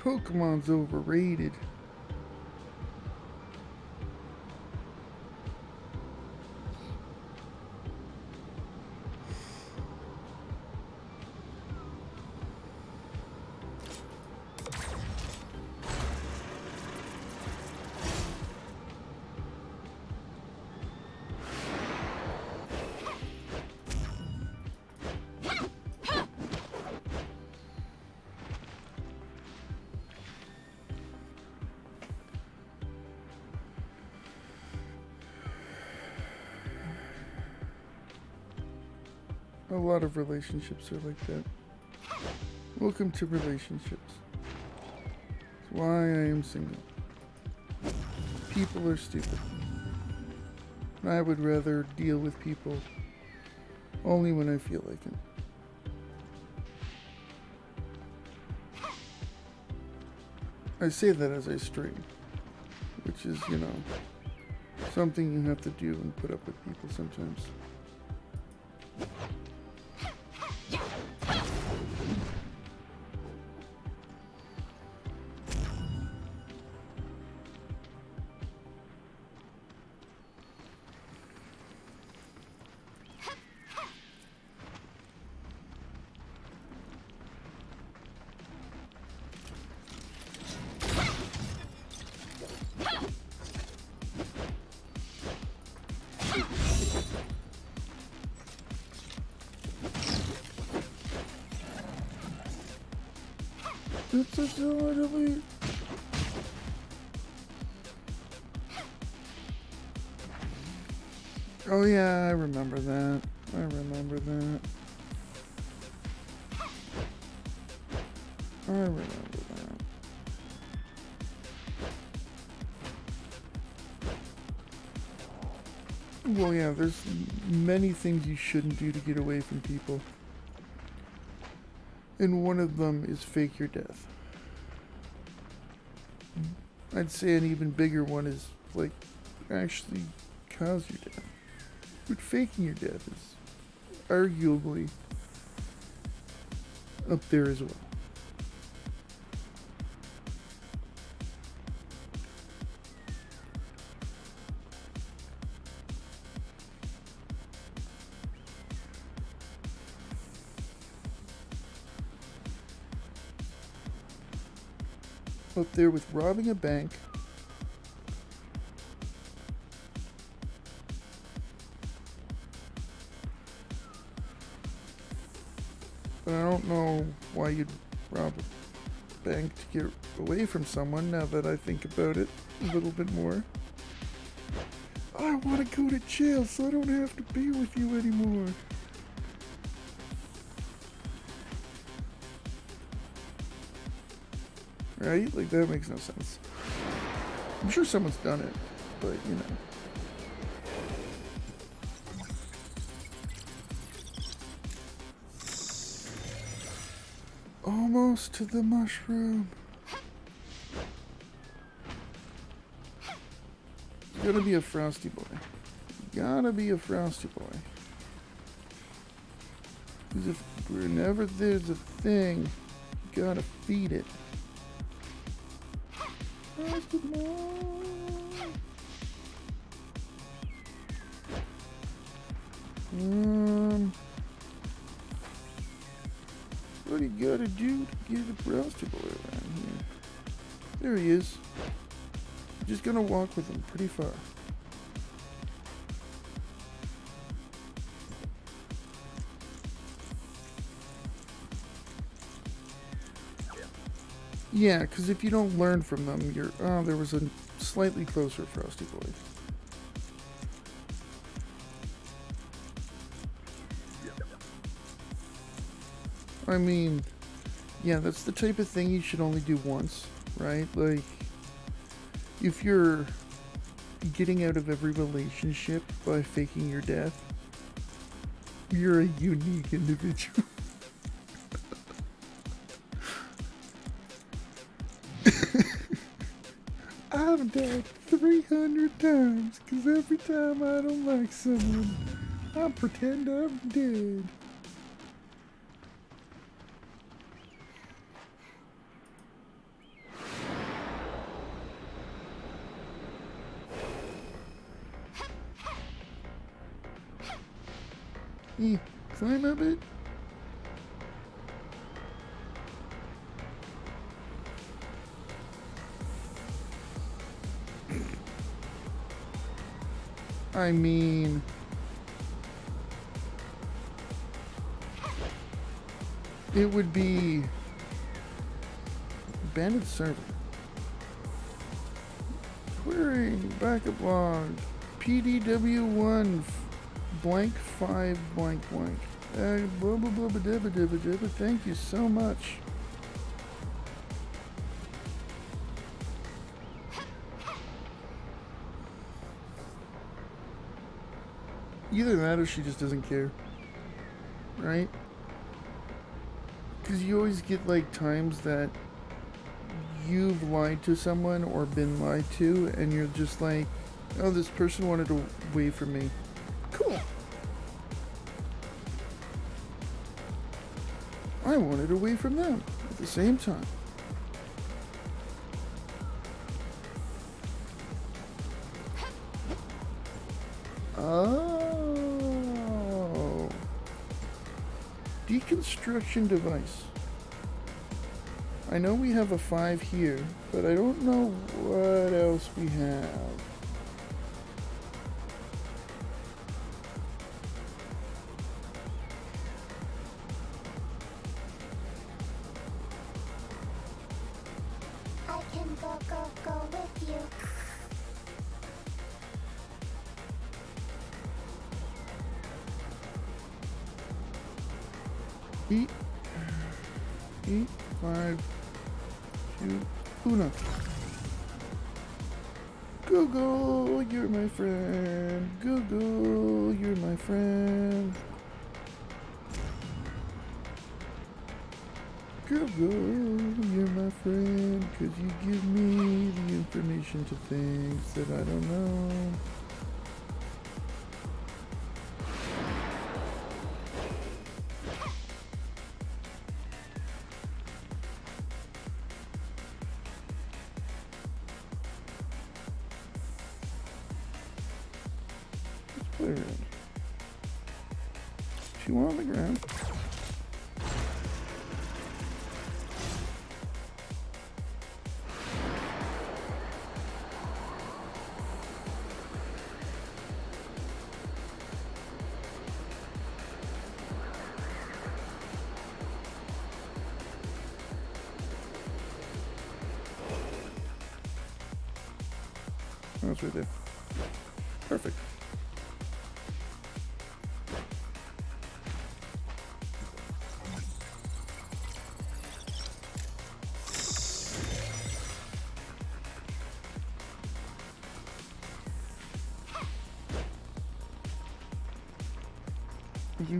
Pokemon's overrated. A lot of relationships are like that. Welcome to relationships. That's why I am single. People are stupid. And I would rather deal with people only when I feel like it. I say that as I stream, which is, you know, something you have to do and put up with people sometimes. Oh yeah, I remember that. I remember that. I remember that. Well, yeah, there's many things you shouldn't do to get away from people. And one of them is fake your death. I'd say an even bigger one is, like, actually cause your death. But faking your death is arguably up there as well. Up there with robbing a bank. Why you'd rob a bank to get away from someone, now that I think about it a little bit more. I want to go to jail so I don't have to be with you anymore. Right? Like, that makes no sense. I'm sure someone's done it, but, you know. Almost to the mushroom. You gotta be a frosty boy. You gotta be a frosty boy. Because if whenever there's a thing, you gotta feed it. Frosty boy. What do you gotta do to get a frosty boy around here? There he is. I'm just gonna walk with him pretty far. Yeah, because if you don't learn from them, you're... Oh, there was a slightly closer frosty boy. I mean, yeah, that's the type of thing you should only do once, right? Like, if you're getting out of every relationship by faking your death, you're a unique individual. I've died 300 times, because every time I don't like someone, I pretend I'm dead. Hey, climb up it. I mean... it would be... Bandit server. Query, backup log, PDW1, blank 5, blank, blank. Blah, blah, blah, blah, blah, blah, blah, blah. Thank you so much. Either that or she just doesn't care, right? Because you always get, like, times that you've lied to someone or been lied to, and you're just like, oh, this person wanted to wait for me. Cool. I wanted to wait from them at the same time. Deconstruction device. I know we have a 5 here, but I don't know what else we have. I can go, go, go with you. Eat, eat, 5, 2, 1. Google, you're my friend. Google, you're my friend. Google, you're my friend. Could you give me the information to things that I don't know? Right there. Perfect.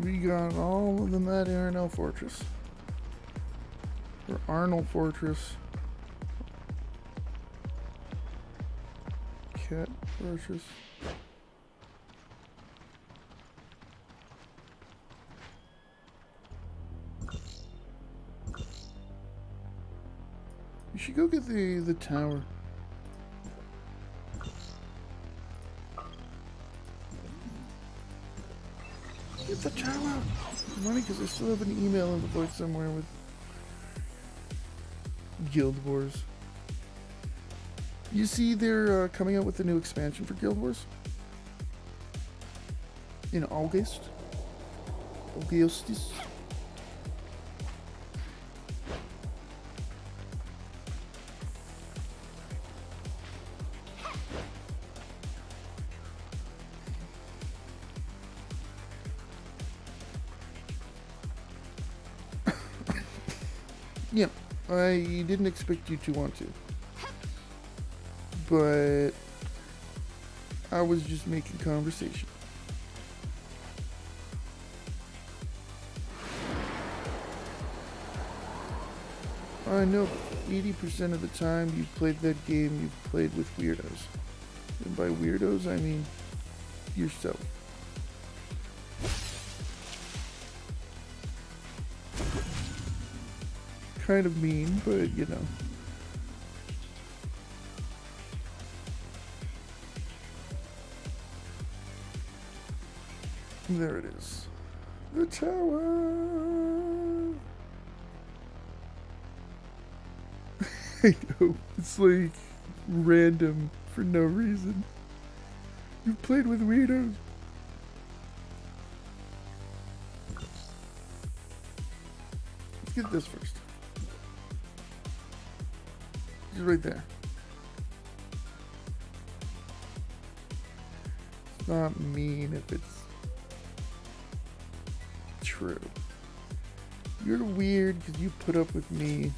We got all of them at Arnold Fortress. Or Arnold Fortress. Cat versus you should go get the tower. Get the tower! Money, because I still have an email in the book somewhere with Guild Wars. You see they're coming out with a new expansion for Guild Wars in August. Augustus. Yeah, I didn't expect you to want to. But I was just making conversation. I know 80% of the time you've played that game, you've played with weirdos. And by weirdos, I mean yourself. Kind of mean, but you know. There it is. The tower. I know, it's like random for no reason. You've played with weirdos. Let's get this first. He's right there. It's not mean if it's true. You're weird because you put up with me,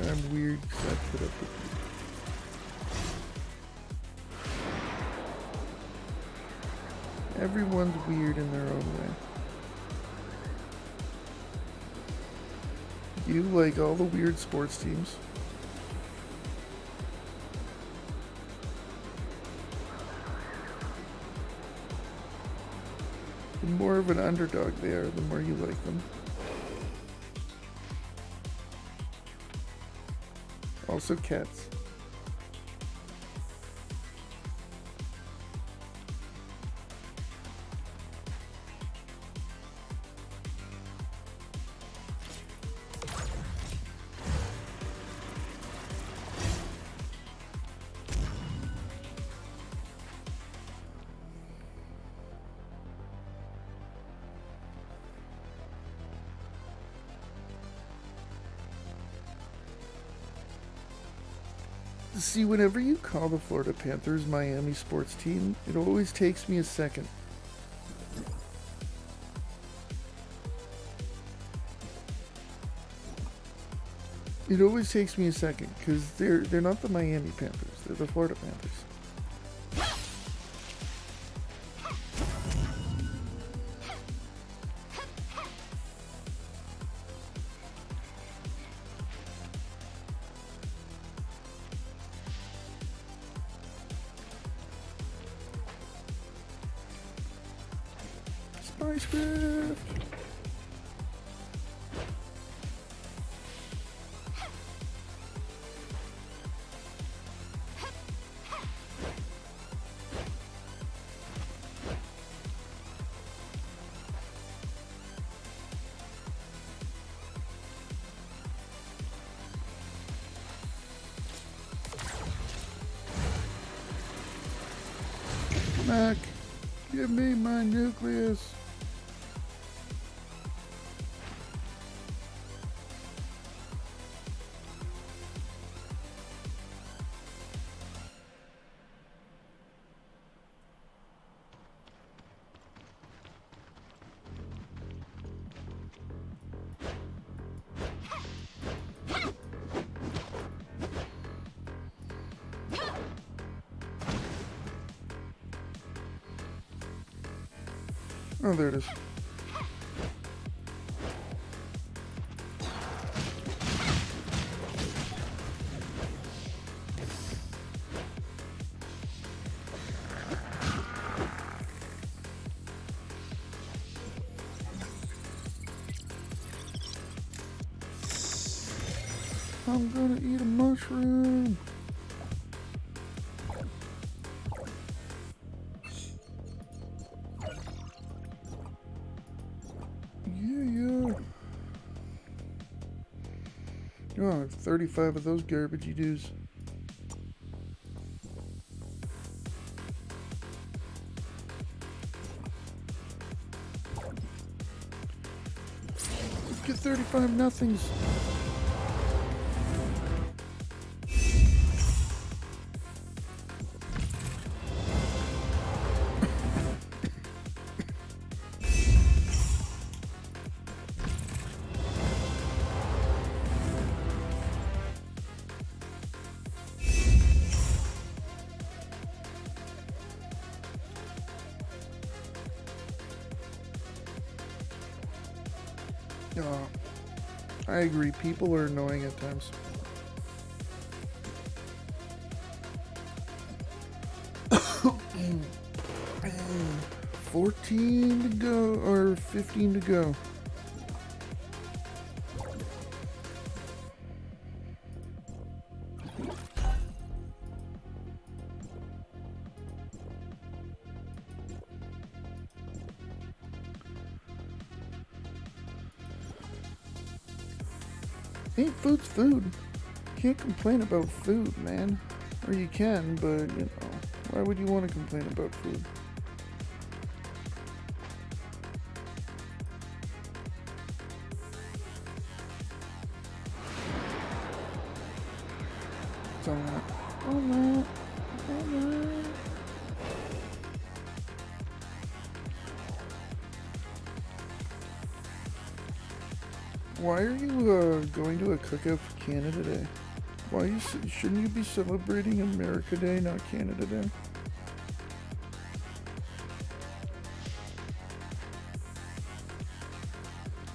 and I'm weird because I put up with you. Everyone's weird in their own way. You like all the weird sports teams. The more of an underdog they are, the more you like them. Also cats. See, whenever you call the Florida Panthers Miami sports team, it always takes me a second. It always takes me a second, because they're not the Miami Panthers, they're the Florida Panthers. Oh, there it is. I'm gonna eat a mushroom. Oh, 35 of those garbagey dudes. Let's get 35 nothings. I agree, people are annoying at times. Mm. 14 to go, or 15 to go. think food's food. You can't complain about food, man. Or you can, but, you know, why would you want to complain about food? It's all right. Why are you going to a cookout for Canada Day? Why shouldn't you be celebrating America Day, not Canada Day?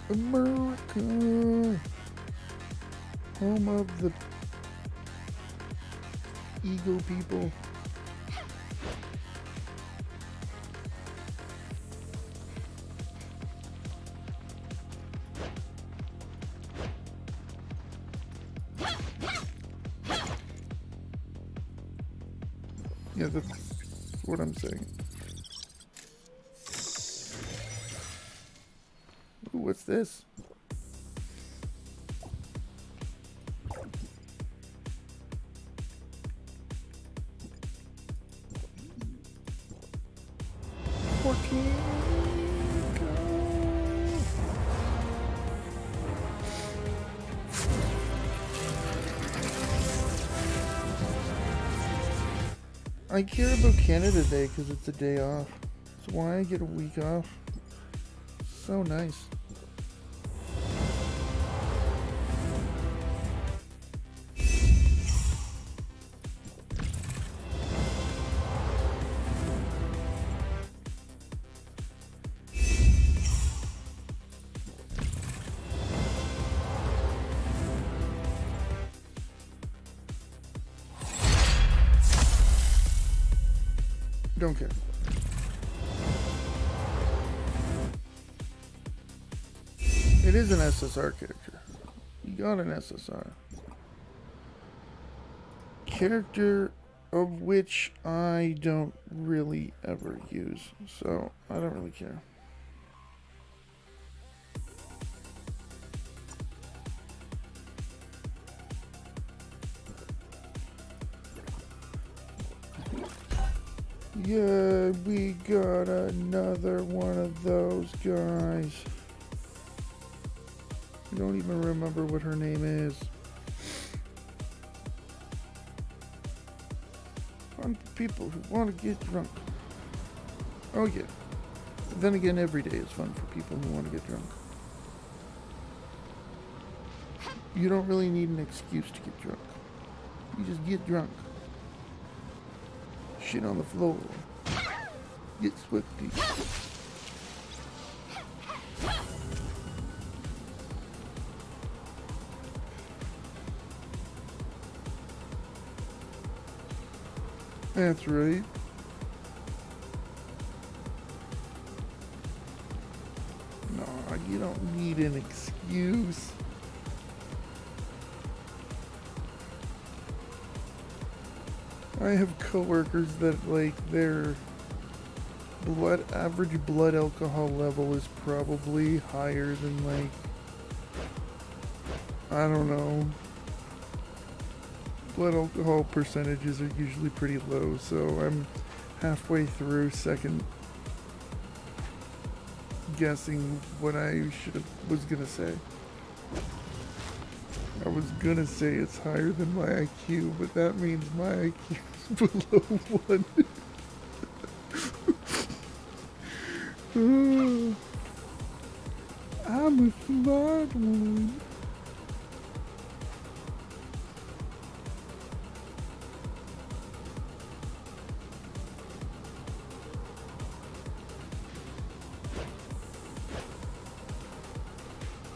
America, home of the eagle people. Yeah, that's what I'm saying. Ooh, what's this? I care about Canada Day because it's a day off. That's why I get a week off. So nice. Don't care. It is an SSR character. You got an SSR. Character of which I don't really ever use, so I don't really care. Yeah, we got another one of those guys. I don't even remember what her name is. Fun for people who want to get drunk. Oh yeah. But then again, every day is fun for people who want to get drunk. You don't really need an excuse to get drunk. You just get drunk. Shit on the floor. Get swifty. That's right. No, you don't need an excuse. I have coworkers that, like, their average blood alcohol level is probably higher than, like, I don't know. Blood alcohol percentages are usually pretty low, so I'm halfway through second guessing what I was gonna say. I was gonna say it's higher than my IQ, but that means my IQ is below 1. I'm a smart one.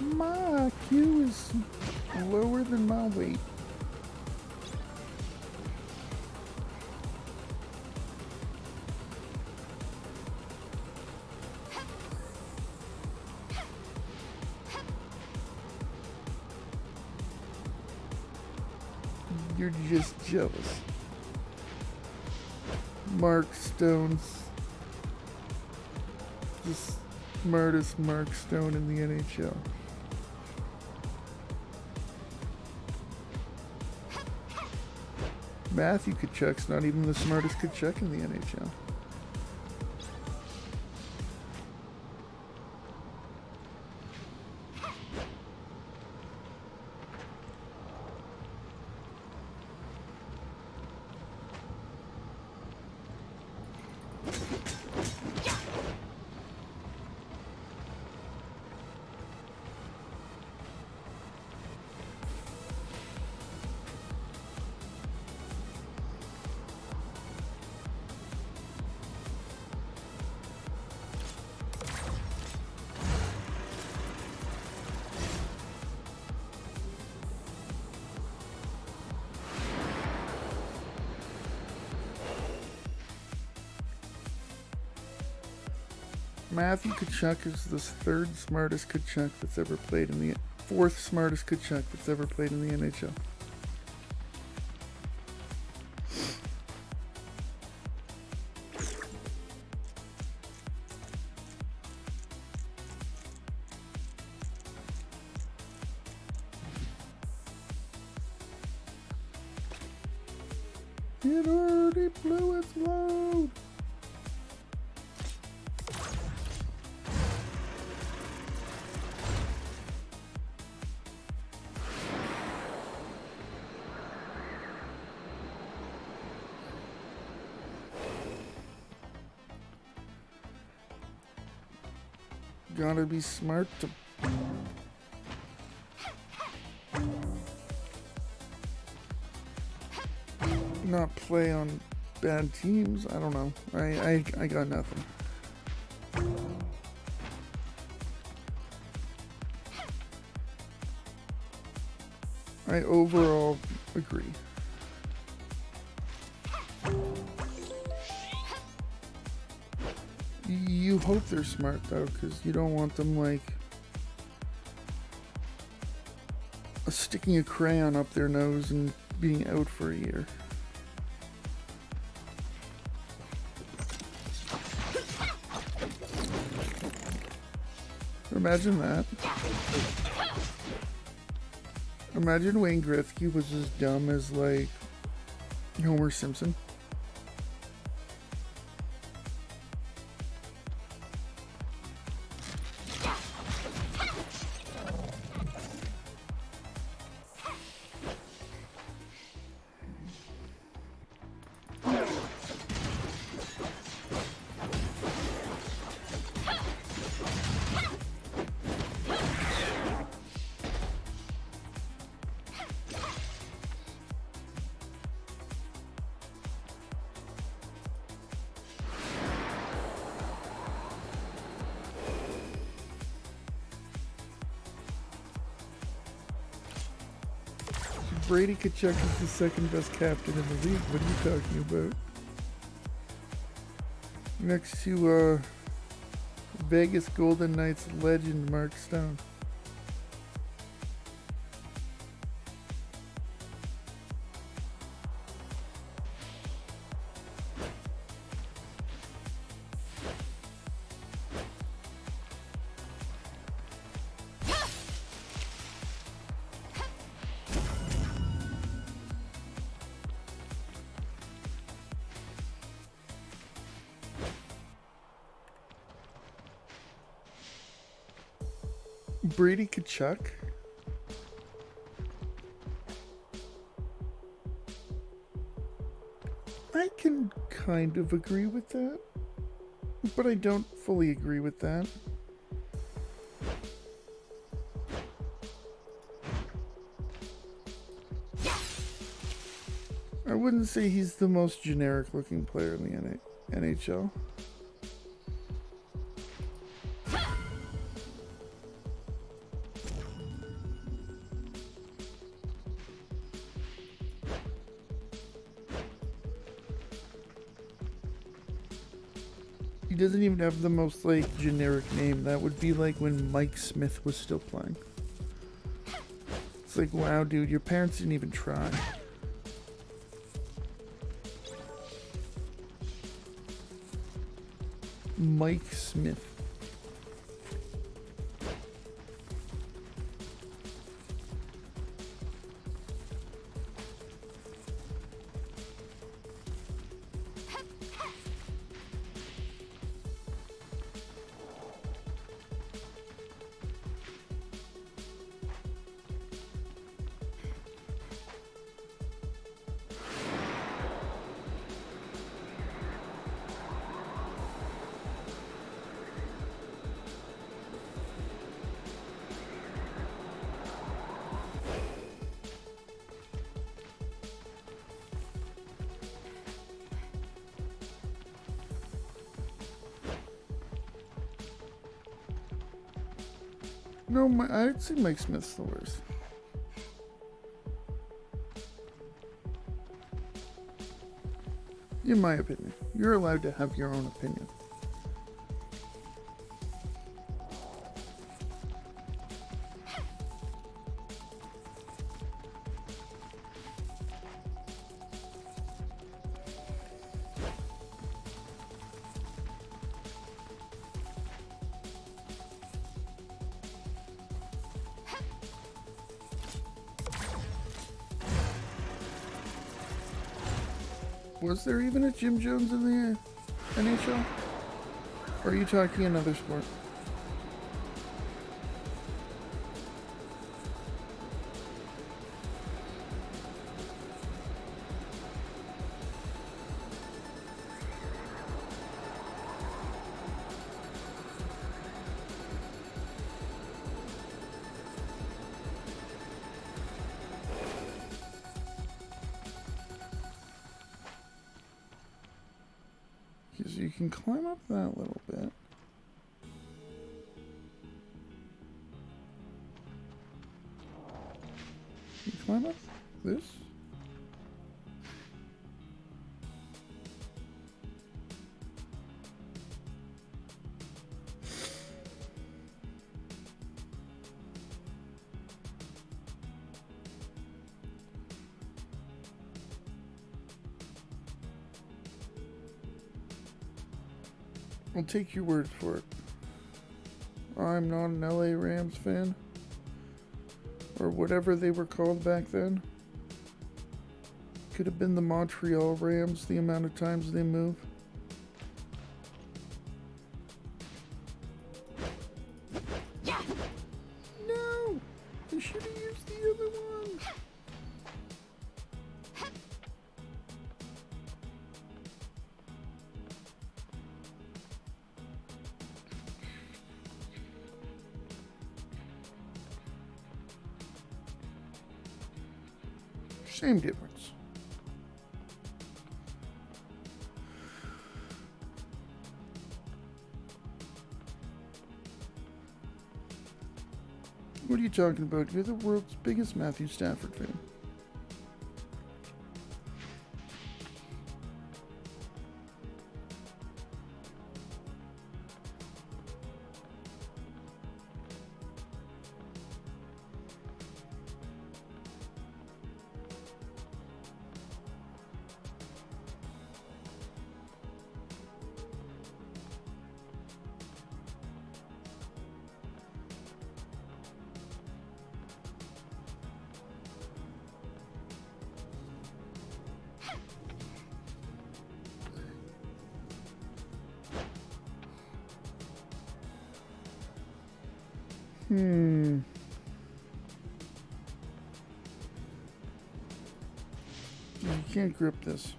My IQ is lower than my weight. You're just jealous. Mark Stone's the smartest Mark Stone in the NHL. Matthew Tkachuk's not even the smartest Tkachuk in the NHL. Matthew Tkachuk is the third smartest Tkachuk that's ever played in the fourth smartest Tkachuk that's ever played in the NHL. It already blew its load. Gotta be smart to... not play on bad teams. I don't know. I got nothing. I overall agree. You hope they're smart though, because you don't want them like sticking a crayon up their nose and being out for a year. Imagine that. Imagine Wayne Gretzky was as dumb as like Homer Simpson. Brady Tkachuk is the second best captain in the league. What are you talking about? Next to Vegas Golden Knights legend Mark Stone. Brady Tkachuk? I can kind of agree with that, but I don't fully agree with that. I wouldn't say he's the most generic looking player in the NHL. Doesn't even have the most like generic name. That would be like when Mike Smith was still playing. It's like, wow, dude, your parents didn't even try. Mike Smith. No, I'd say Mike Smith's the worst. In my opinion. You're allowed to have your own opinion. Was there even a Jim Jones in the NHL? Or are you talking another sport? Can climb up that little bit. Can you climb up this? I'll take your word for it. I'm not an LA Rams fan. Or whatever they were called back then. Could have been the Montreal Rams, the amount of times they move. Yeah. No! They should have used the other one. Same difference. What are you talking about? You're the world's biggest Matthew Stafford fan. You can't grip this.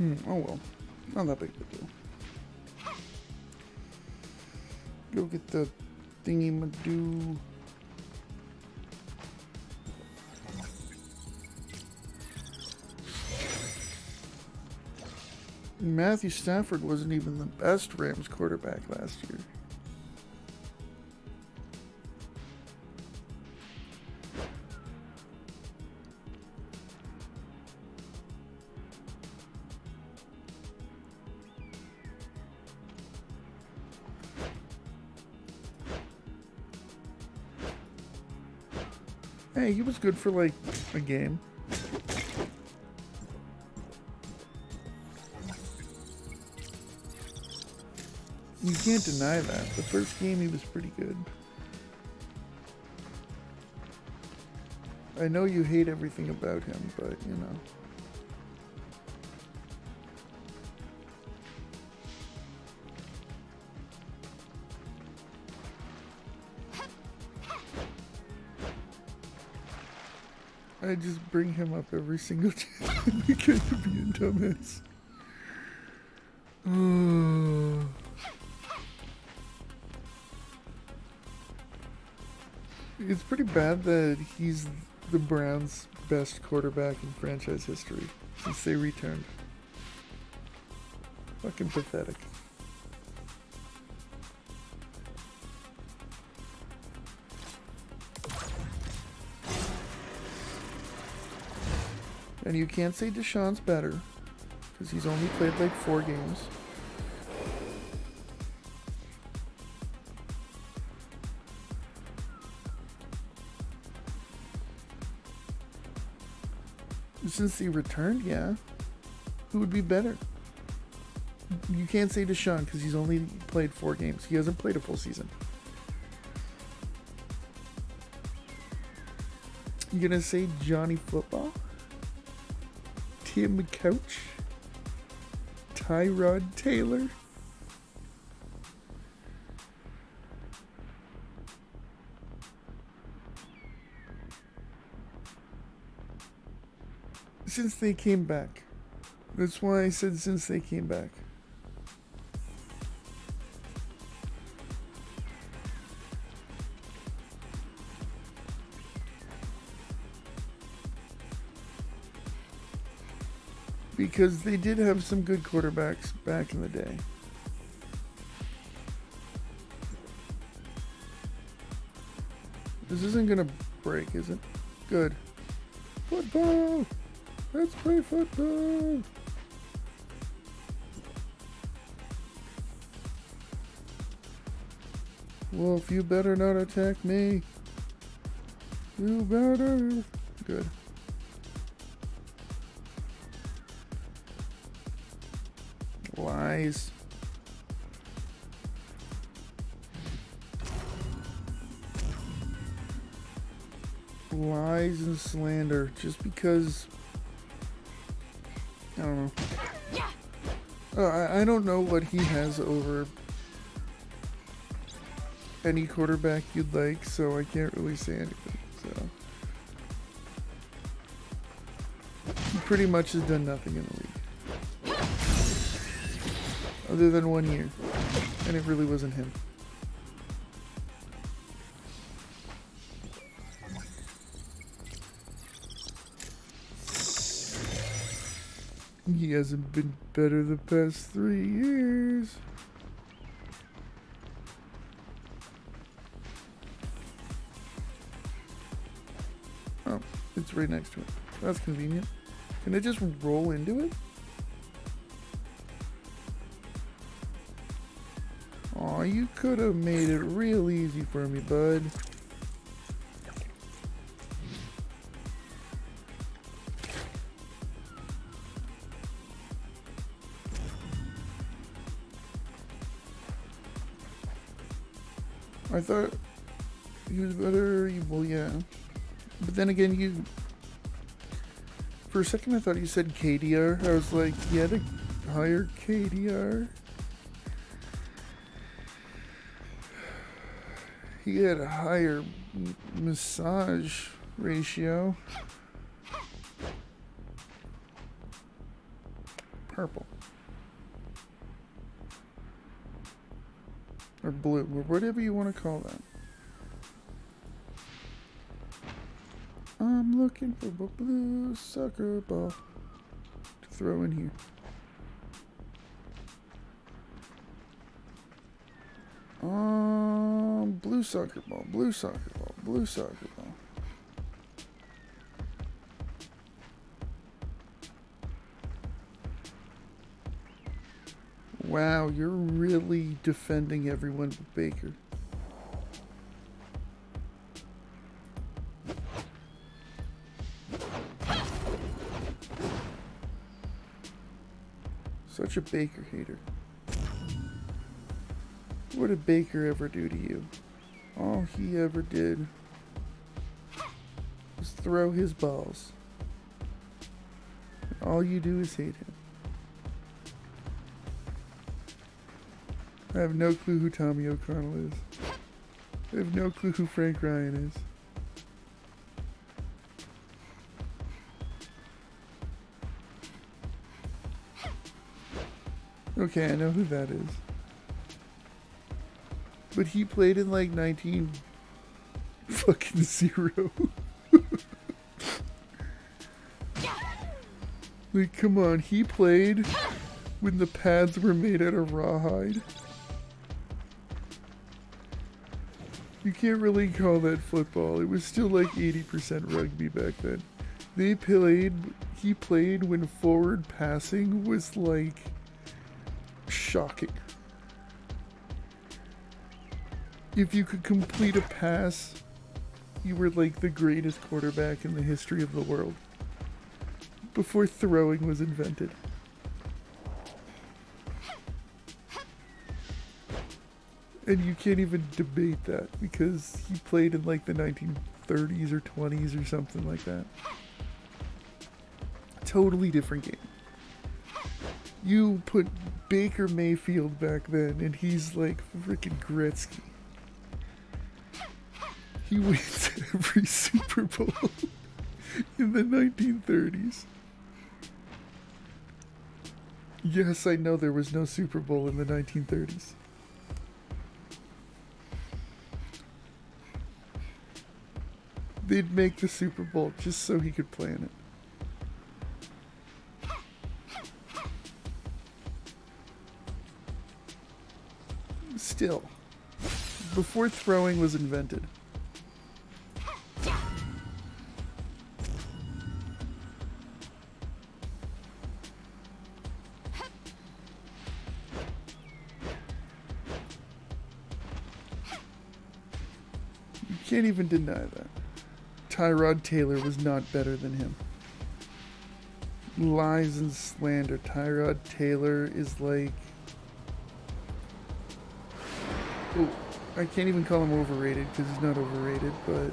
Oh well. Not that big of a deal. Go get the thingy-ma-doo. Matthew Stafford wasn't even the best Rams quarterback last year. Hey, he was good for like a game. You can't deny that. The first game, he was pretty good. I know you hate everything about him, but, you know. I just bring him up every single time because of being dumbass. It's pretty bad that he's the Browns' best quarterback in franchise history since they returned. Fucking pathetic. And you can't say Deshaun's better, because he's only played like 4 games. Since he returned, yeah. Who would be better? You can't say Deshaun because he's only played 4 games. He hasn't played a full season. You're going to say Johnny Football? Tim Couch? Tyrod Taylor? Since they came back. That's why I said since they came back. Because they did have some good quarterbacks back in the day. This isn't gonna break, is it? Good. Football! Let's play football! Wolf, you better not attack me. You better. Good. Lies. Lies and slander. Just because... I don't know. I don't know what he has over any quarterback you'd like, so I can't really say anything. So he pretty much has done nothing in the league, other than 1 year, and it really wasn't him. He hasn't been better the past 3 years. Oh, it's right next to it. That's convenient. Can I just roll into it? Aw, you could have made it real easy for me, bud. I thought he was better evil, yeah. But then again, you... For a second, I thought you said KDR. I was like, you had to hire KDR. He had a higher massage ratio. Purple. Or blue, or whatever you want to call that. I'm looking for a blue soccer ball to throw in here. Blue soccer ball, blue soccer ball, blue soccer ball. Wow, you're really defending everyone but Baker. Such a Baker hater. What did Baker ever do to you? All he ever did was throw his balls. All you do is hate him. I have no clue who Tommy O'Connell is. I have no clue who Frank Ryan is. Okay, I know who that is. But he played in like 19 fucking zero. Like, come on, he played when the pads were made out of rawhide. You can't really call that football. It was still like 80% rugby back then. He played when forward passing was like shocking. If you could complete a pass, you were like the greatest quarterback in the history of the world. Before throwing was invented. And you can't even debate that because he played in like the 1930s or 20s or something like that. Totally different game. You put Baker Mayfield back then and he's like freaking Gretzky. He wins every Super Bowl in the 1930s. Yes, I know there was no Super Bowl in the 1930s. They'd make the Super Bowl just so he could play in it. Still, before throwing was invented. You can't even deny that. Tyrod Taylor was not better than him. Lies and slander. Tyrod Taylor is like... Oh, I can't even call him overrated because he's not overrated, but...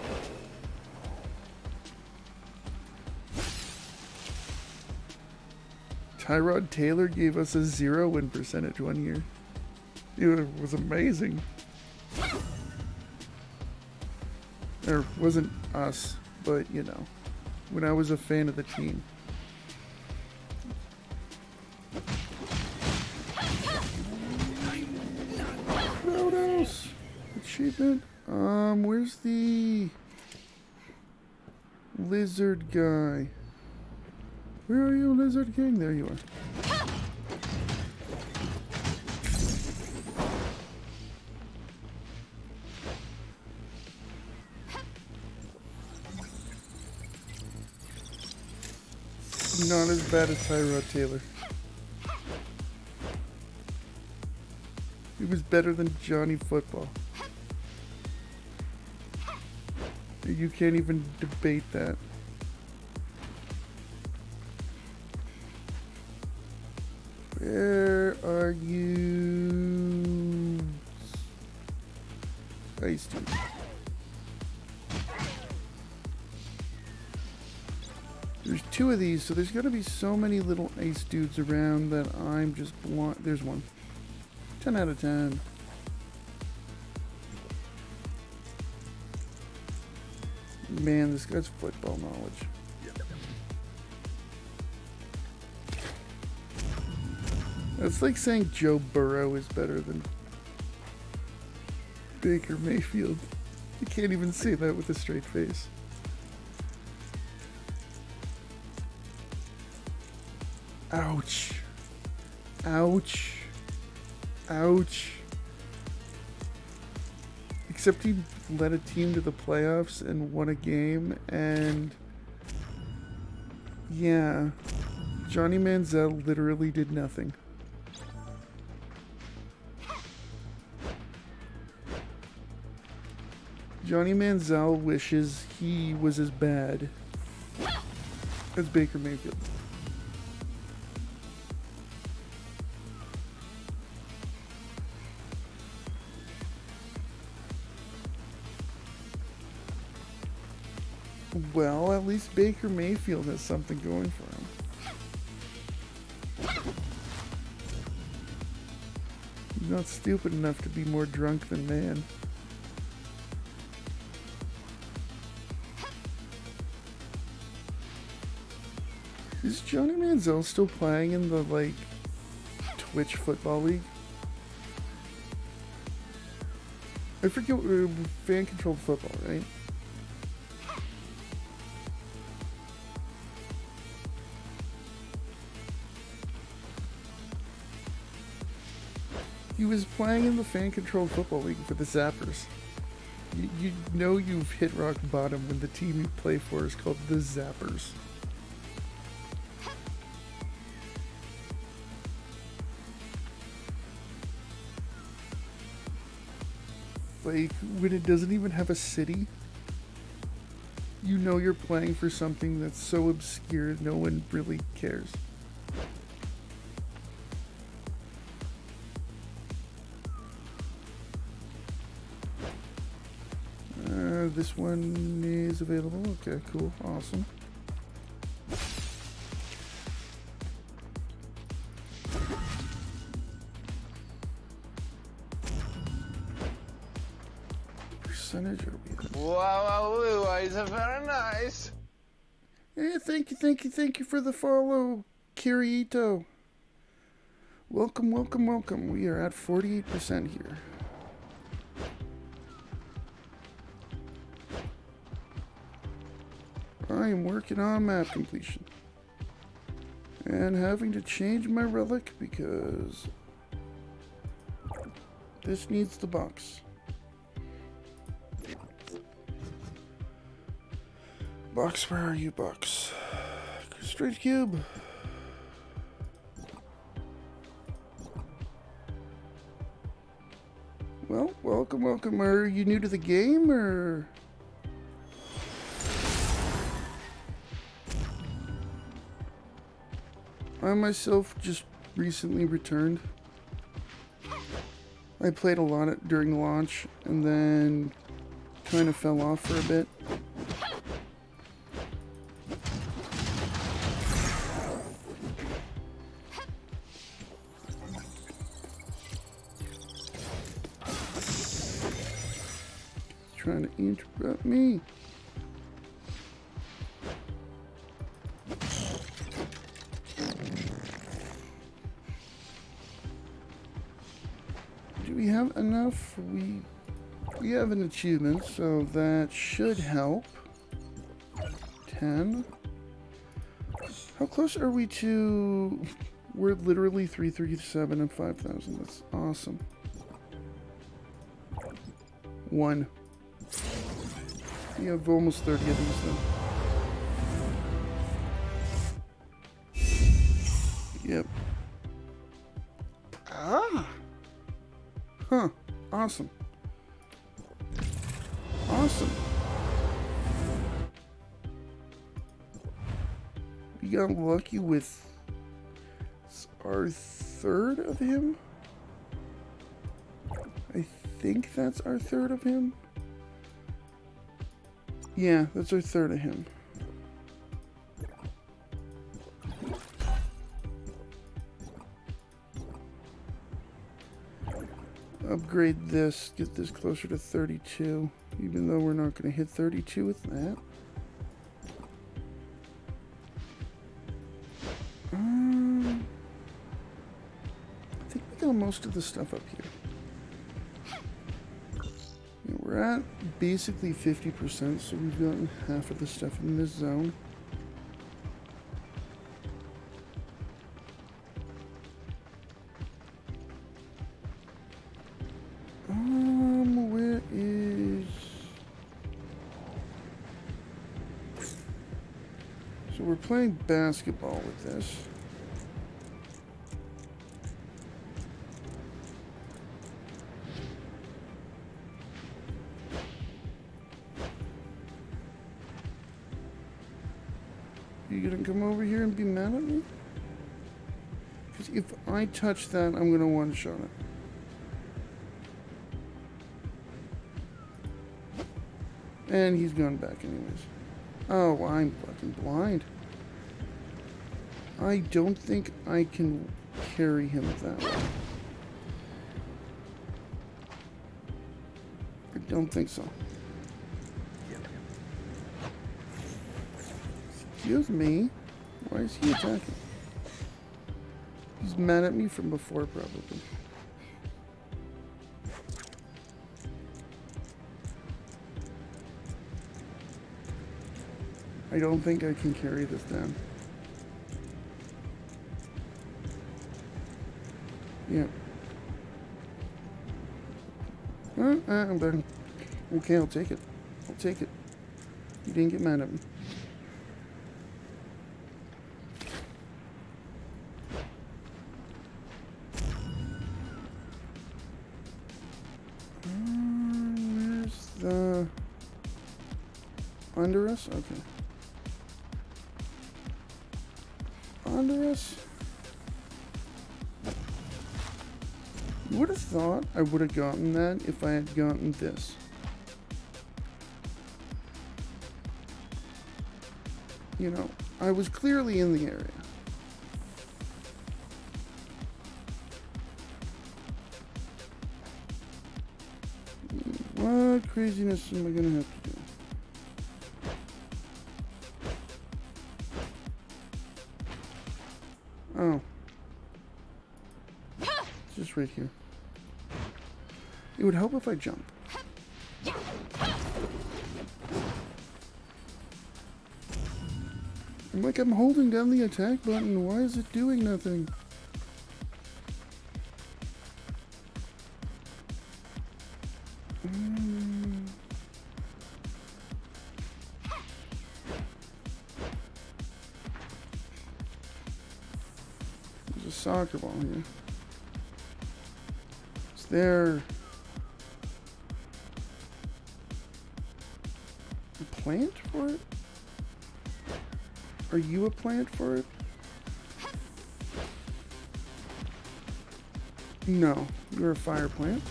Tyrod Taylor gave us a 0 win percentage one year. It was amazing. Or wasn't us, but you know, when I was a fan of the team. What else? Achievement. Where's the lizard guy? Where are you, Lizard King? There you are. Not as bad as Tyrod Taylor. It was better than Johnny Football. You can't even debate that. Where are you? Ice Dude. There's two of these, so there's got to be so many little ice dudes around that I'm just blind. There's one. 10 out of 10. Man, this guy's football knowledge. That's like saying Joe Burrow is better than Baker Mayfield. You can't even say that with a straight face. Ouch. Ouch. Ouch. Except he led a team to the playoffs and won a game, and... yeah. Johnny Manziel literally did nothing. Johnny Manziel wishes he was as bad as Baker Mayfield. Well, at least Baker Mayfield has something going for him. He's not stupid enough to be more drunk than man. Is Johnny Manziel still playing in the, like, Twitch Football League? I forget, fan-controlled football, right? He was playing in the fan-controlled football league for the Zappers. You know you've hit rock bottom when the team you play for is called the Zappers. Like, when it doesn't even have a city, you know you're playing for something that's so obscure no one really cares. This one is available. Okay, cool. Awesome. Percentage are we at? Wow, eyes are very nice. Yeah, thank you for the follow, Kirito. Welcome. We are at 48% here. I am working on map completion and having to change my relic because this needs the box. Box, where are you, box? Straight cube. Well, welcome. Are you new to the game or? I myself just recently returned. I played a lot during launch and then kind of fell off for a bit. Trying to interrupt me. Enough. We have an achievement, so that should help. 10. How close are we to? We're literally 337 and 5,000. That's awesome. 1. We have almost 30 of these then. Yep. Ah. Huh. Awesome. We got lucky with our third of him. I think that's our third of him. Yeah, that's our third of him. Upgrade this, get this closer to 32, even though we're not going to hit 32 with that. I think we got most of the stuff up here. And we're at basically 50%, so we've gotten half of the stuff in this zone. Playing basketball with this. You gonna come over here and be mad at me? Because if I touch that, I'm gonna one-shot it. And he's gone back anyways. Oh, I'm fucking blind. I don't think I can carry him that way. I don't think so. Excuse me. Why is he attacking? He's mad at me from before, probably. I don't think I can carry this down. Yeah. Okay, I'll take it. I'll take it. You didn't get mad at me. Where's the... Under us? Okay. Under us? You would have thought I would have gotten that if I had gotten this. You know, I was clearly in the area. What craziness am I gonna have to do? Oh. It's just right here. It would help if I jump. I'm like, I'm holding down the attack button. Why is it doing nothing? There's a soccer ball here. It's there. A plant for it? Are you a plant for it? No, you're a fire plant.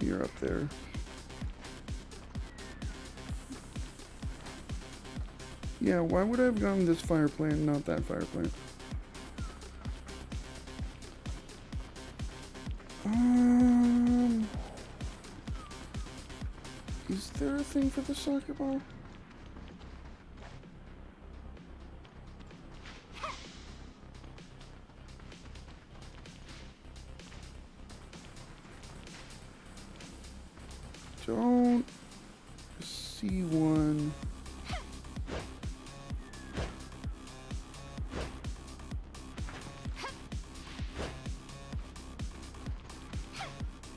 You're up there. Yeah, why would I have gotten this fire plant, not that fire plant? Is there a thing for the soccer ball? Don't see one.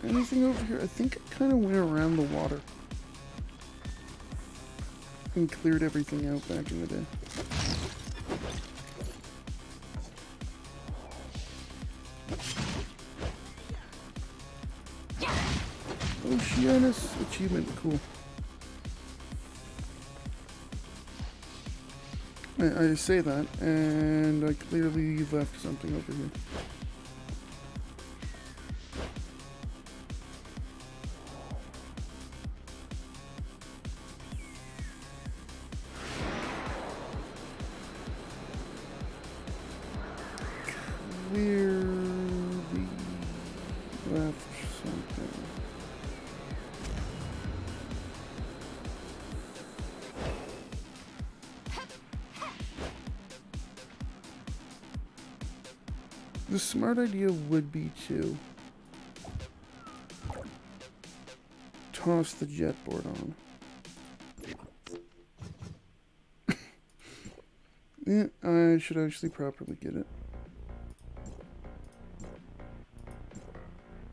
Anything over here? I think I kind of went around the water and cleared everything out back in the day. Oceanus achievement, cool. I say that, and I clearly left something over here. The smart idea would be to toss the jet board on. Yeah, I should actually properly get it.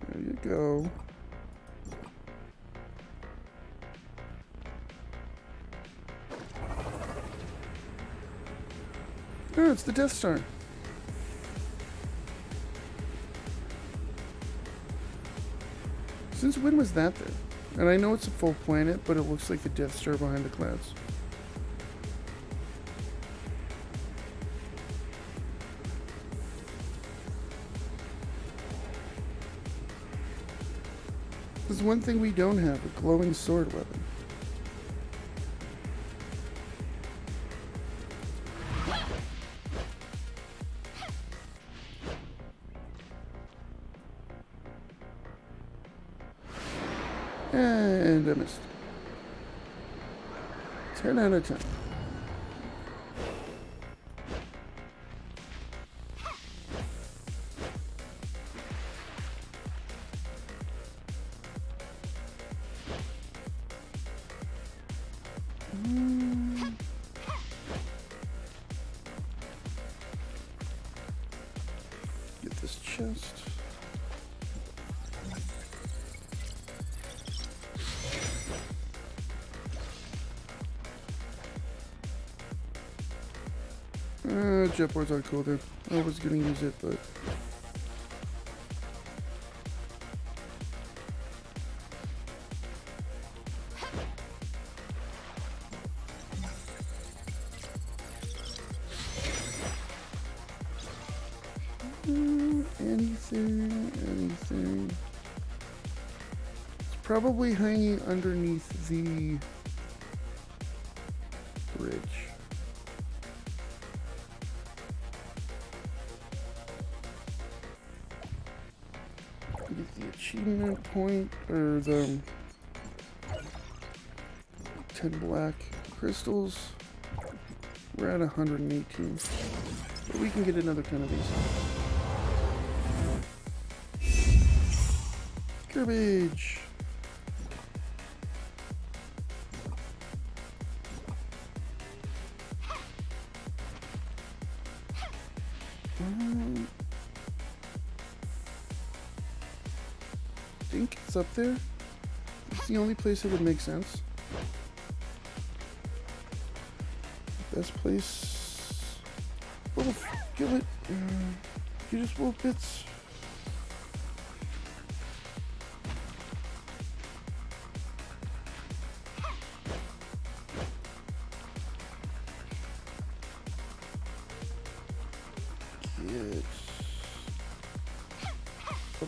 There you go. Oh, it's the Death Star. Since when was that there? And I know it's a full planet, but it looks like the Death Star behind the clouds. There's one thing we don't have, a glowing sword weapon. And I missed. 10 out of 10. chest. Jetboards are cool, dude. I was gonna use it, but anything. It's probably hanging underneath the bridge. The achievement point, or the 10 black crystals. We're at 118, but we can get another 10 of these. Garbage. I think it's up there. It's the only place it would make sense. Best place. Little skillet. You just little bits.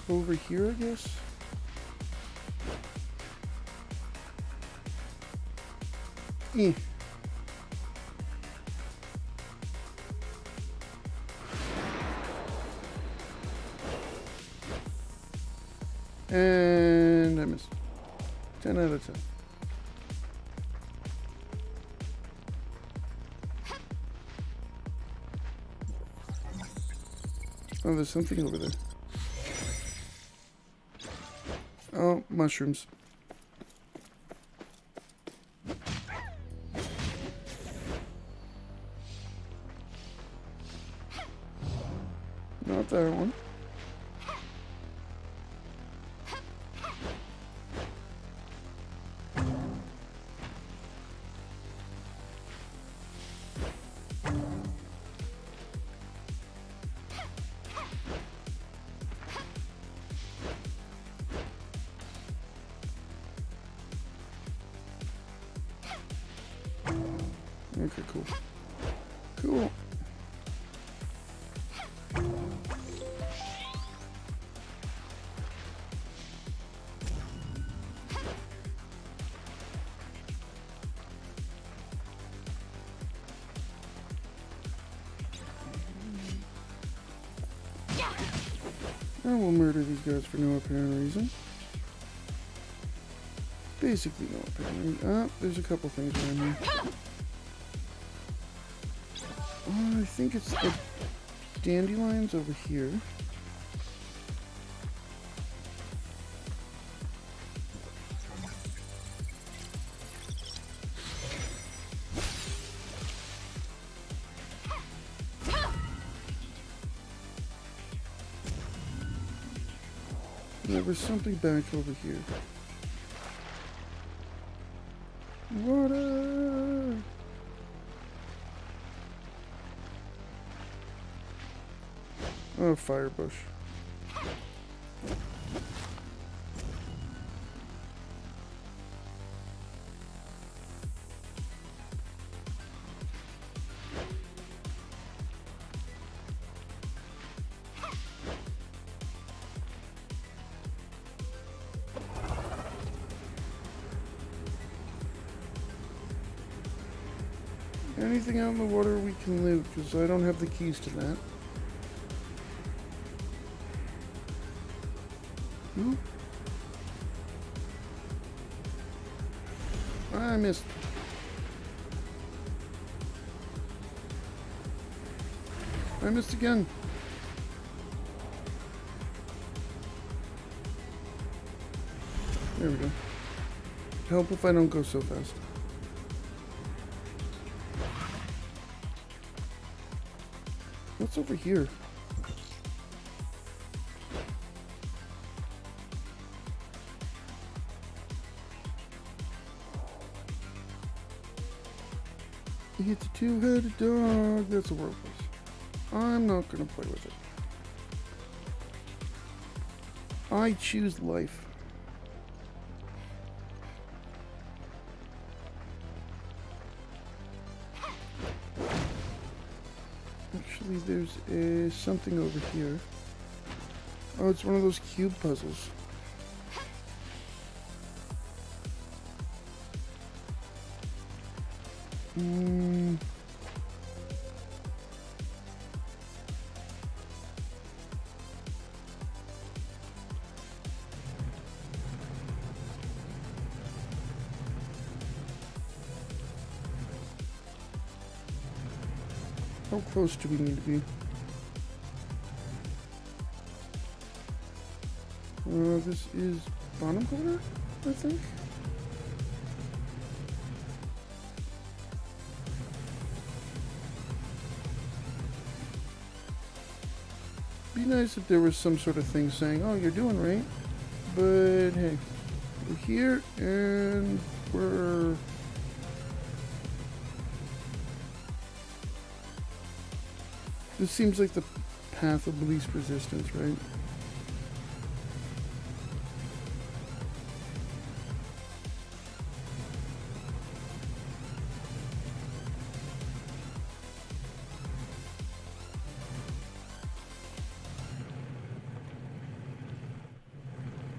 Over here, I guess. And I missed. 10 out of 10. Oh, there's something over there. Oh, mushrooms. Not that one. Okay, cool. Cool. And we'll murder these guys for no apparent reason. Basically no apparent reason. There's a couple things around here. I think it's the dandelions over here. There was something back over here. Water! Oh, fire bush. Anything out in the water we can loot, because I don't have the keys to that. I missed. I missed again. There we go. Help if I don't go so fast. What's over here? It's a two-headed dog. That's a worthless. I'm not going to play with it. I choose life. Actually, there's something over here. Oh, it's one of those cube puzzles. How close do we need to be? This is bottom corner, I think. Be nice if there was some sort of thing saying, oh, you're doing right. But hey, we're here and we're... This seems like the path of least resistance, right?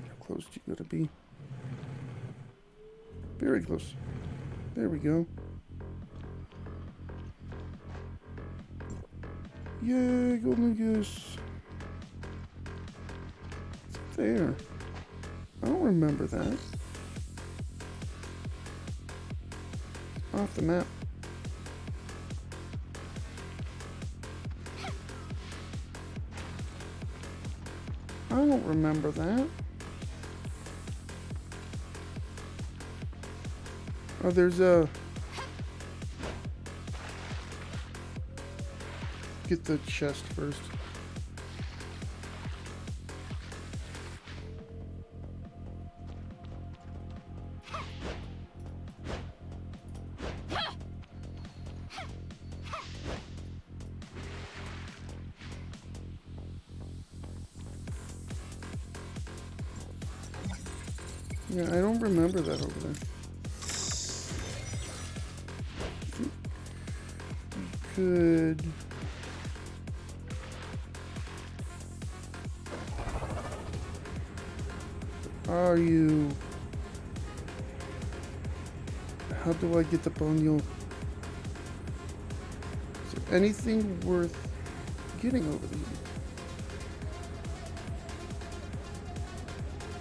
How close do you gotta be? Very close. There we go. Yay, golden goose. It's up there. I don't remember that. Off the map. I don't remember that. Oh, there's a... Get the chest first. Yeah, I don't remember that over there. Good. Are you? How do I get the boniel? Is there anything worth getting over there?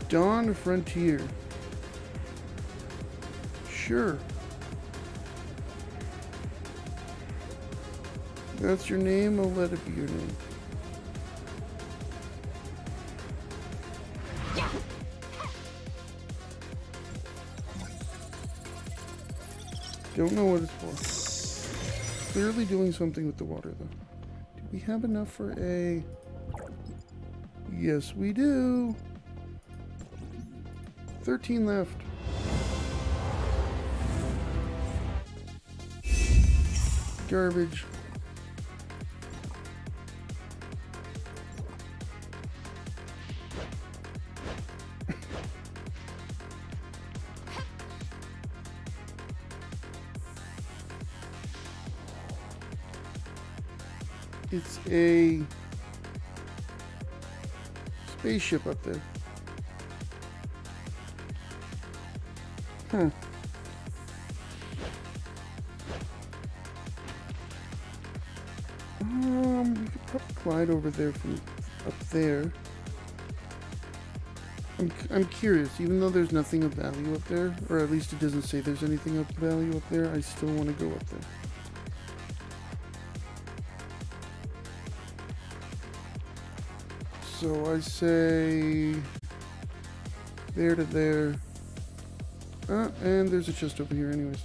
Dawn Frontier. Sure. That's your name, I'll let it be your name. Don't know what it's for. Clearly doing something with the water, though. Do we have enough for a... Yes, we do. 13 left. Garbage. It's a spaceship up there. Huh. We could probably glide over there from up there. I'm curious, even though there's nothing of value up there, or at least it doesn't say there's anything of value up there, I still want to go up there. So I say there to there. And there's a chest over here anyways.